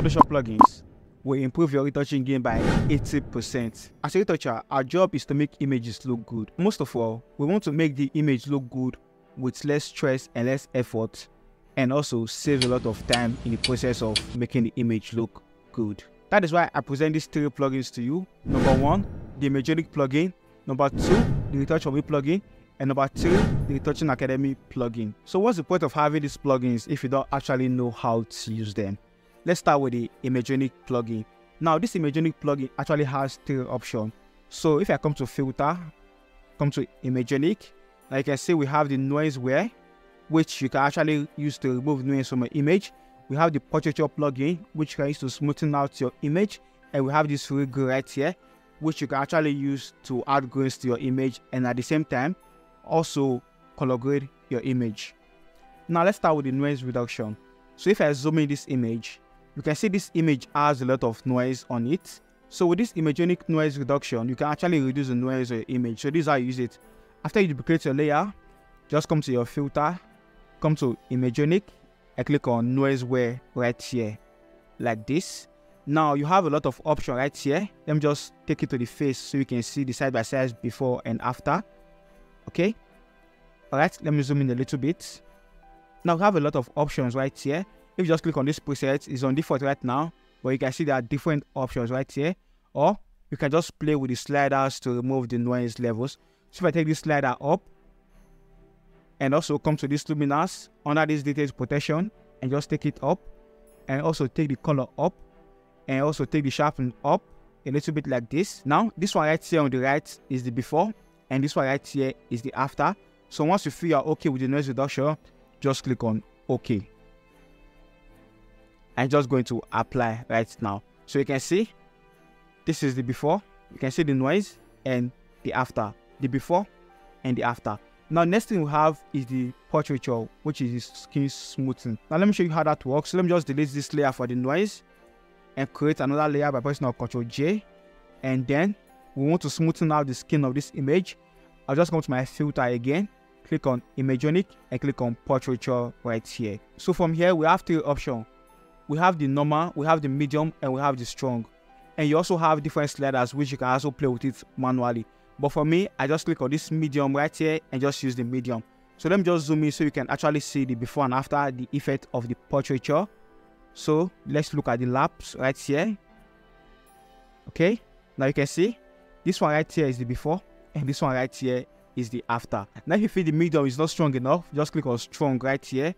Photoshop plugins will improve your retouching game by 80%. As a retoucher, our job is to make images look good. Most of all, we want to make the image look good with less stress and less effort, and also save a lot of time in the process of making the image look good. That is why I present these three plugins to you. Number one, the Imagenomic plugin. Number two, the Retouch4Me plugin. And number three, the Retouching Academy plugin. So what's the point of having these plugins if you don't actually know how to use them? Let's start with the Imagenomic plugin. Now, this Imagenomic plugin actually has three options. So if I come to Filter, come to Imagenomic, like I say, we have the Noiseware, which you can actually use to remove noise from an image. We have the Portraiture plugin, which you can use to smoothen out your image. And we have this free grid right here, which you can actually use to add grains to your image, and at the same time, also color grade your image. Now let's start with the noise reduction. So if I zoom in this image, you can see this image has a lot of noise on it. So with this Imagenomic noise reduction, you can actually reduce the noise of your image. So this is how you use it. After you duplicate your layer, just come to your filter, come to Imagenomic, and click on Noiseware right here, like this. Now you have a lot of options right here. Let me just take it to the face so you can see the side by side before and after. Okay, all right, let me zoom in a little bit. Now we have a lot of options right here. If you just click on this preset, it's on default right now, but you can see there are different options right here, or you can just play with the sliders to remove the noise levels. So if I take this slider up and also come to this luminance under this details protection and just take it up, and also take the color up, and also take the sharpen up a little bit like this. Now this one right here on the right is the before, and this one right here is the after. So once you feel you're okay with the noise reduction, just click on OK. I'm just going to apply right now. So you can see, this is the before, you can see the noise, and the after, the before and the after. Now next thing we have is the portraiture, which is the skin smoothing. Now let me show you how that works. So let me just delete this layer for the noise and create another layer by pressing on Ctrl J, and then we want to smoothen out the skin of this image. I'll just come to my filter again, click on Imagenomic, and click on Portraiture right here. So from here, we have three options. We have the normal, we have the medium, and we have the strong. And you also have different sliders, which you can also play with it manually. But for me, I just click on this medium right here and just use the medium. So let me just zoom in so you can actually see the before and after, the effect of the portraiture. So let's look at the laps right here. Okay, now you can see, this one right here is the before, and this one right here is the after. Now if you feel the medium is not strong enough, just click on strong right here.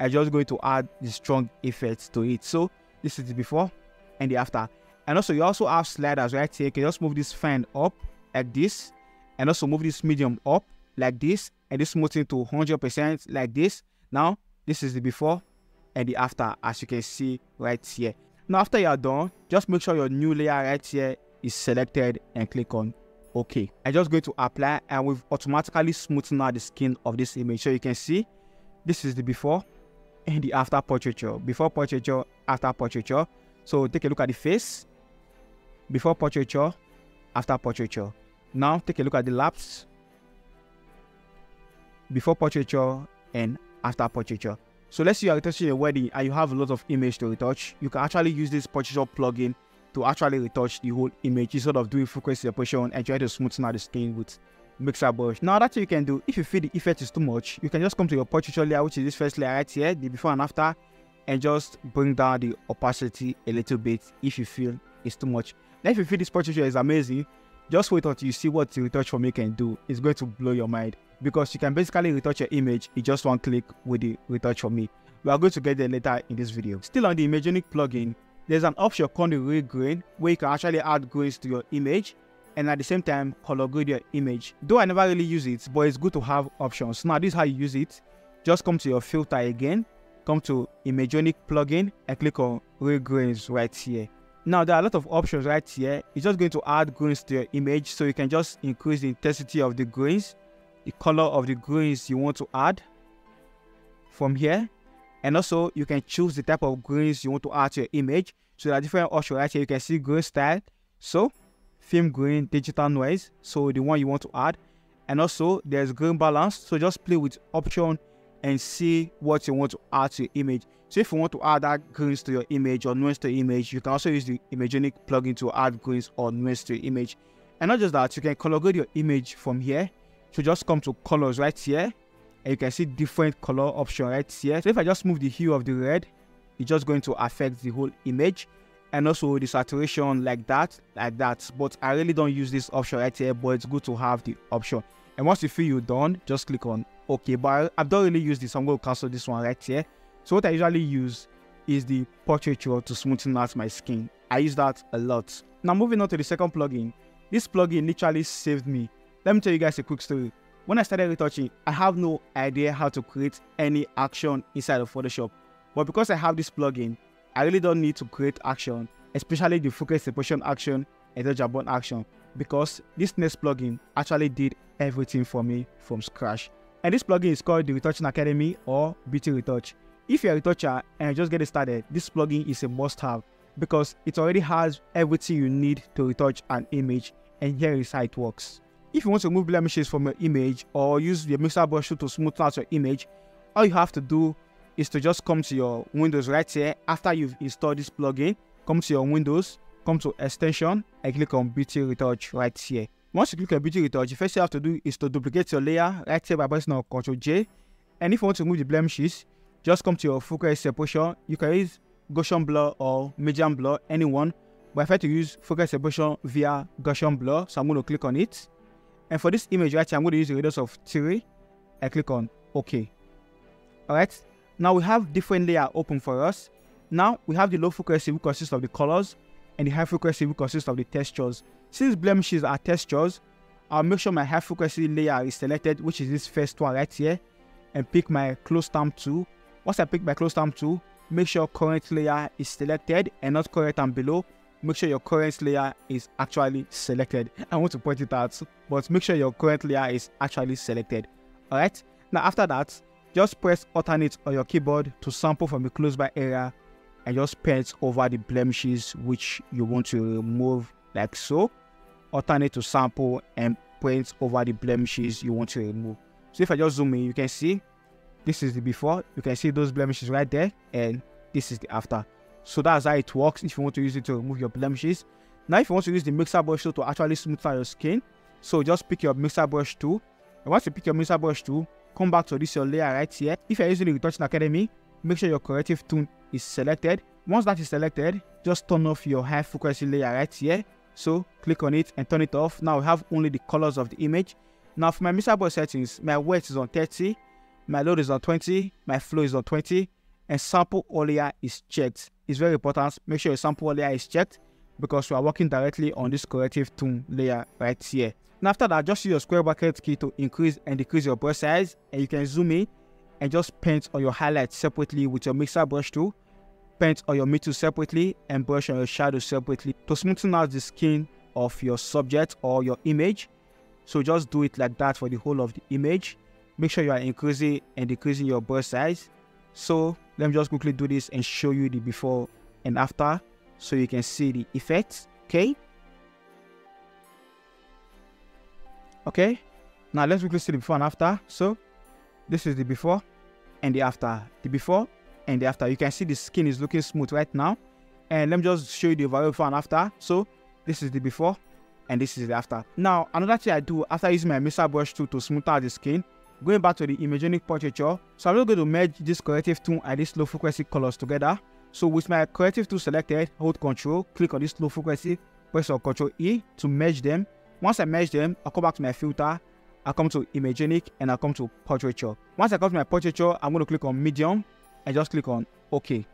I'm just going to add the strong effects to it. So this is the before and the after. And also you also have sliders right here. You can just move this fan up like this, and also move this medium up like this, and this smoothing to 100% like this. Now this is the before and the after, as you can see right here. Now after you are done, just make sure your new layer right here is selected and click on OK. I'm just going to apply, and we've automatically smoothened out the skin of this image. So you can see, this is the before and the after portraiture. Before portraiture, after portraiture. So take a look at the face, before portraiture, after portraiture. Now take a look at the laps, before portraiture and after portraiture. So let's say you are retouching a wedding and you have a lot of image to retouch. You can actually use this portraiture plugin to actually retouch the whole image instead of doing frequency separation and try to smoothen out the skin with mixer brush. Now that's what you can do. If you feel the effect is too much, you can just come to your portraiture layer, which is this first layer right here, the before and after, and just bring down the opacity a little bit if you feel it's too much. Now if you feel this portraiture is amazing, just wait until you see what the Retouch4Me can do. It's going to blow your mind, because you can basically retouch your image in just one click with the Retouch4Me. We are going to get there later in this video. Still on the Imagenomic plugin, there's an option called the regrain, where you can actually add grains to your image and at the same time color grade your image. Though I never really use it, but it's good to have options. Now this is how you use it. Just come to your filter again, come to Imagenomic plugin, and click on regrains right here. Now there are a lot of options right here. It's just going to add grains to your image, so you can just increase the intensity of the grains, the color of the grains you want to add from here. And also, you can choose the type of grains you want to add to your image. So there are different options right here. You can see grain style. So, film grain, digital noise. So the one you want to add. And also, there's grain balance. So just play with option and see what you want to add to your image. So if you want to add that greens to your image or nuance to your image, you can also use the Imagenomic plugin to add greens or nuance to your image. And not just that, you can color grade your image from here. So just come to colors right here, and you can see different color option right here. So if I just move the hue of the red, it's just going to affect the whole image, and also the saturation like that. But I really don't use this option right here, but it's good to have the option. And once you feel you're done, just click on OK. But I don't really use this, so I'm going to cancel this one right here. So what I usually use is the Portraiture to smoothen out my skin. I use that a lot. Now moving on to the second plugin. This plugin literally saved me. Let me tell you guys a quick story. When I started retouching, I have no idea how to create any action inside of Photoshop. But because I have this plugin, I really don't need to create action, especially the focus separation action and the jawbone action, because this next plugin actually did everything for me from scratch. And this plugin is called the Retouching Academy or Beauty Retouch. If you're a retoucher and just get started, this plugin is a must-have because it already has everything you need to retouch an image, and here is how it works. If you want to remove blemishes from your image or use your mixer brush to smooth out your image, all you have to do is to just come to your Windows right here. After you've installed this plugin, come to your Windows, come to extension, and click on Beauty Retouch right here. Once you click on Beauty Retouch, the first thing you have to do is to duplicate your layer right here by pressing on Ctrl J. And if you want to remove the blemishes, just come to your focal separation. You can use Gaussian blur or medium blur, anyone, but I prefer to use focal separation via Gaussian blur, so I'm going to click on it. And for this image right here, I'm going to use the radius of 3 and click on OK. Alright, now we have different layers open for us. Now we have the low frequency, which consists of the colors, and the high frequency, which consists of the textures. Since blemishes are textures, I'll make sure my high frequency layer is selected, which is this first one right here, and pick my close stamp tool. Once I pick my close stamp tool, make sure current layer is selected and not current and below. Make sure your current layer is actually selected. I want to point it out, but make sure your current layer is actually selected. Alright, now after that, just press alternate on your keyboard to sample from the close by area and just paint over the blemishes which you want to remove, like so. Alternate to sample and paint over the blemishes you want to remove. So if I just zoom in, you can see this is the before, you can see those blemishes right there, and this is the after. So that's how it works if you want to use it to remove your blemishes. Now if you want to use the mixer brush tool to actually smooth out your skin, so just pick your mixer brush tool, and once you pick your mixer brush tool, come back to this your layer right here. If you're using the Retouching Academy, make sure your corrective tool is selected. Once that is selected, just turn off your high frequency layer right here. So click on it and turn it off. Now we have only the colors of the image. Now for my mixer brush settings, my weight is on 30, my load is on 20, my flow is on 20, and sample all layer is checked. It's very important, make sure your sample layer is checked because we are working directly on this corrective tool layer right here. Now after that, just use your square bracket key to increase and decrease your brush size, and you can zoom in and just paint on your highlights separately with your mixer brush tool, paint on your mid tool separately, and brush on your shadow separately to smoothen out the skin of your subject or your image. So just do it like that for the whole of the image. Make sure you are increasing and decreasing your brush size. So let me just quickly do this and show you the before and after so you can see the effects. Okay, now let's quickly see the before and after. So this is the before and the after. The before and the after, you can see the skin is looking smooth right now. And let me just show you the overall before and after. So this is the before and this is the after. Now another thing I do after using my mixer brush tool to smooth out the skin, going back to the Imagenomic Portraiture, so I'm just going to merge this corrective tool and these low frequency colors together. So with my corrective tool selected, hold Ctrl, click on this low frequency, press on Ctrl E to merge them. Once I merge them, I'll come back to my filter, I'll come to Imagenomic, and I'll come to Portraiture. Once I come to my Portraiture, I'm going to click on Medium and just click on OK.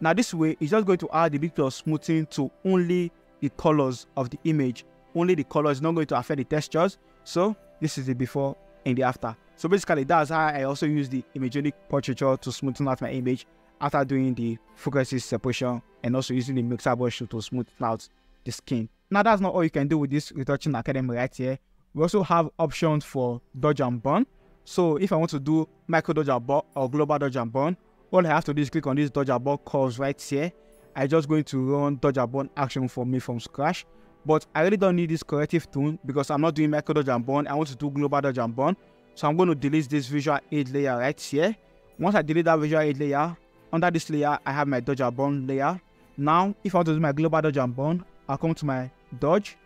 Now this way, it's just going to add a bit of smoothing to only the colors of the image. Only the colors, not going to affect the textures. So this is the before and the after. So basically that's how I also use the Imagenomic Portraiture to smoothen out my image after doing the frequency separation and also using the mixer brush to smoothen out the skin. Now that's not all you can do with this Retouching Academy right here. We also have options for dodge and burn. So if I want to do micro dodge and burn or global dodge and burn, all I have to do is click on this dodge and burn curves right here. I'm just going to run dodge and burn action for me from scratch. But I really don't need this corrective tool because I'm not doing micro dodge and burn. I want to do global dodge and burn. So I'm going to delete this visual aid layer right here. Once I delete that visual aid layer, under this layer, I have my dodge and burn layer. Now, if I want to do my global dodge and burn, I'll come to my dodge,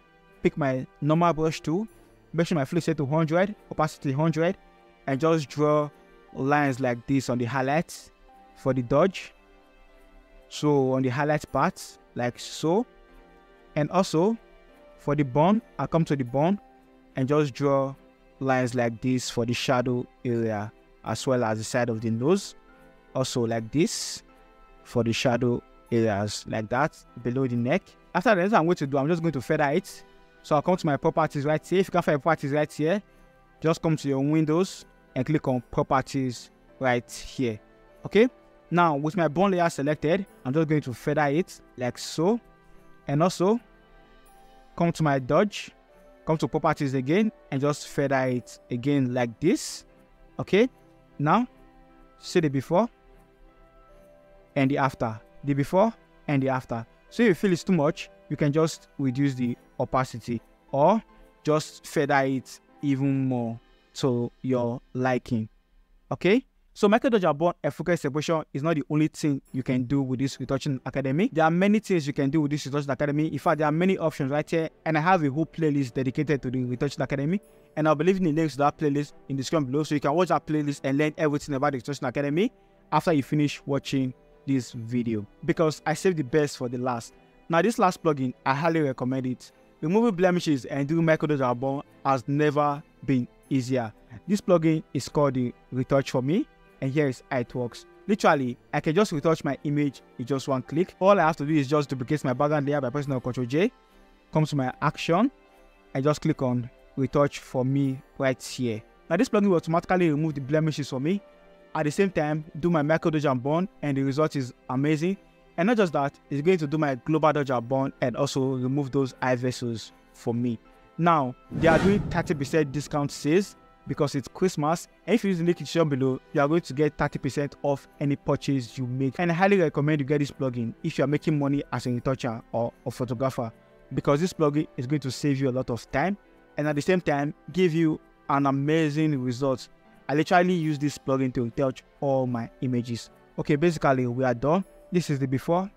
pick my normal brush tool, make sure my flip set to 100, opacity 100, and just draw lines like this on the highlights for the dodge. So on the highlight part, like so. And also for the burn, I'll come to the burn and just draw lines like this for the shadow area, as well as the side of the nose, also like this for the shadow areas, like that below the neck. After that, I'm going to do, I'm just going to feather it. So I'll come to my properties right here. If you can't find properties right here, just come to your windows and click on properties right here. Okay, now with my bone layer selected, I'm just going to feather it like so. And also come to my dodge, come to properties again, and just feather it again like this. Okay, now see the before and the after, the before and the after. So if you feel it's too much, you can just reduce the opacity or just feather it even more to your liking. Okay, so micro dodge and burn and focus separation is not the only thing you can do with this Retouching Academy. There are many things you can do with this Retouching Academy. In fact, there are many options right here, and I have a whole playlist dedicated to the Retouching Academy, and I'll be leaving the links to that playlist in the description below, so you can watch that playlist and learn everything about the Retouching Academy after you finish watching this video, because I saved the best for the last. Now, this last plugin, I highly recommend it. Removing blemishes and doing micro dodge and burn has never been easier. This plugin is called the Retouch4Me, and here is how it works. Literally, I can just retouch my image with just one click. All I have to do is just duplicate my background layer by pressing on Ctrl J, come to my action, and just click on Retouch4Me right here. Now, this plugin will automatically remove the blemishes for me. At the same time, do my micro dodge and burn, and the result is amazing. And not just that, it's going to do my global dodge and burn and also remove those eye vessels for me. Now, they are doing 30% discount sales because it's Christmas. And if you use the link in the description below, you are going to get 30% off any purchase you make. And I highly recommend you get this plugin if you are making money as a retoucher or a photographer, because this plugin is going to save you a lot of time and at the same time give you an amazing result. I literally use this plugin to retouch all my images. Okay, basically we are done. This is the before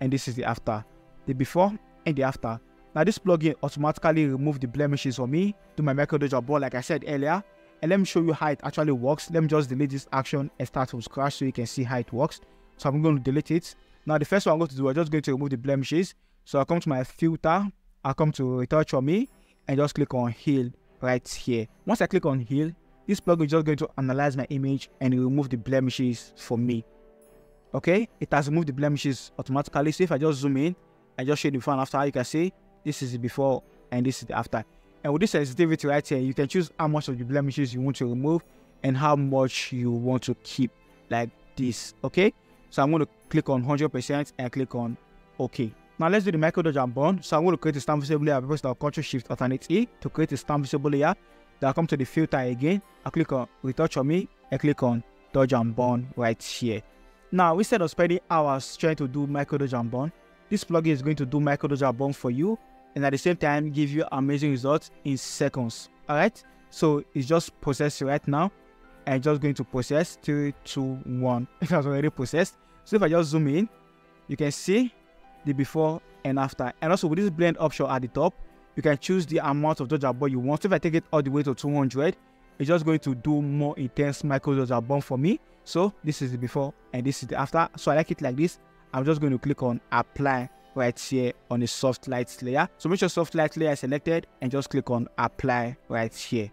and this is the after. The before and the after. Now, this plugin automatically removed the blemishes for me, do my micro dodge and burn like I said earlier. And let me show you how it actually works. Let me just delete this action and start from scratch so you can see how it works. So I'm going to delete it. Now, the first one I'm going to do, I'm just going to remove the blemishes. So I'll come to my filter, I'll come to Retouch4Me, and just click on heal right here. Once I click on heal, this plugin is just going to analyze my image and remove the blemishes for me. Okay, it has removed the blemishes automatically. So if I just zoom in and just show you the before and after, you can see this is the before and this is the after. And with this sensitivity right here, you can choose how much of the blemishes you want to remove and how much you want to keep, like this. Okay, so I'm going to click on 100% and click on OK. Now let's do the micro dodge and burn. So I'm going to create a stamp visible layer by pressing Ctrl+Shift+Alt+E to create a stamp visible layer. Then I'll come to the filter again. I'll click on Retouch4Me and click on dodge and burn right here. Now, instead of spending hours trying to do micro dodge and burn, this plugin is going to do micro dodge and burn for you, and at the same time give you amazing results in seconds. All right, so it's just processed right now, and just going to process 3, 2, 1. It has already processed. So if I just zoom in, you can see the before and after. And also with this blend option at the top, you can choose the amount of dodge and burn you want. So if I take it all the way to 200, it's just going to do more intense micro dodge and burn for me. So this is the before and this is the after. So I like it like this. I'm just going to click on apply right here on the soft light layer. So make sure soft light layer is selected and just click on apply right here.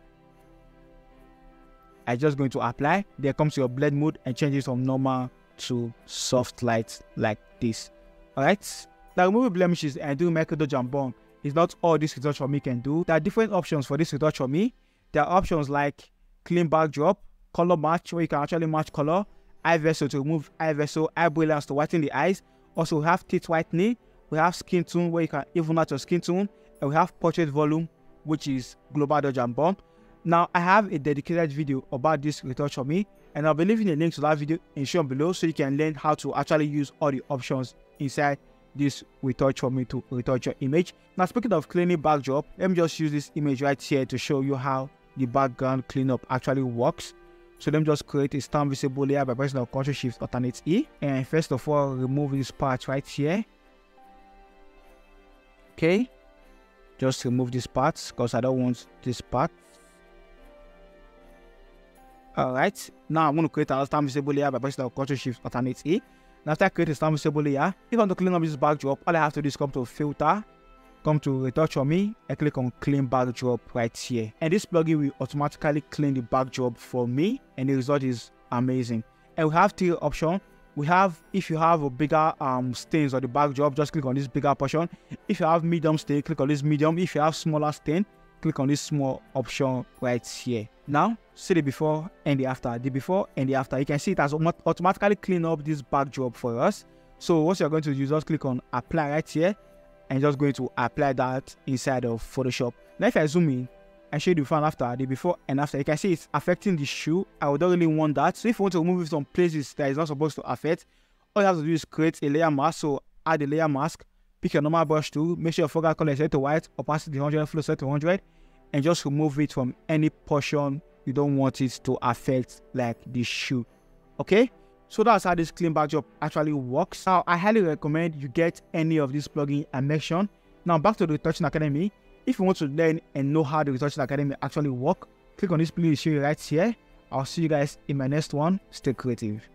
I'm just going to apply. There comes your blend mode and change it from normal to soft light like this. Alright. Now, removing blemishes and doing micro dodge and burn is not all this Retouch4Me can do. There are different options for this Retouch4Me. There are options like clean backdrop, color match, where you can actually match color, eye vessel to remove eye vessel, eye brilliance to whiten the eyes. Also, we have teeth whitening, we have skin tone where you can even out your skin tone, and we have portrait volume, which is global dodge and burn. Now, I have a dedicated video about this Retouch4Me, and I'll be leaving a link to that video in the description below so you can learn how to actually use all the options inside this Retouch4Me to retouch your image. Now, speaking of cleaning backdrop, let me just use this image right here to show you how the background cleanup actually works. So let me just create a stamp visible layer by pressing on Ctrl Shift Alternate E. And first of all, remove this part right here. Okay, just remove this part because I don't want this part. Alright, now I'm going to create another stamp visible layer by pressing on Ctrl Shift Alternate E. And after I create a stamp visible layer, if I want to clean up this backdrop, all I have to do is come to Filter, come to Retouch4Me, and click on Clean Backdrop right here. And this plugin will automatically clean the backdrop for me, and the result is amazing. And we have three options. We have, if you have a bigger stains on the backdrop, just click on this bigger portion. If you have medium stain, click on this medium. If you have smaller stain, click on this small option right here. Now, see the before and the after. The before and the after. You can see it has automatically cleaned up this backdrop for us. So what you're going to do, just click on Apply right here, and just going to apply that inside of Photoshop. Now if I zoom in and show you the before and after, the before and after, you can see it's affecting the shoe. I don't really want that. So if you want to remove it from places that is not supposed to affect, all you have to do is create a layer mask. So add a layer mask, pick your normal brush tool, make sure your foreground color is set to white, opacity 100, flow set to 100, and just remove it from any portion you don't want it to affect, like the shoe. Okay? So that's how this clean backdrop actually works. Now, I highly recommend you get any of this plugin I mentioned. Now, back to the Retouching Academy. If you want to learn and know how the Retouching Academy actually works, click on this playlist right here. I'll see you guys in my next one. Stay creative.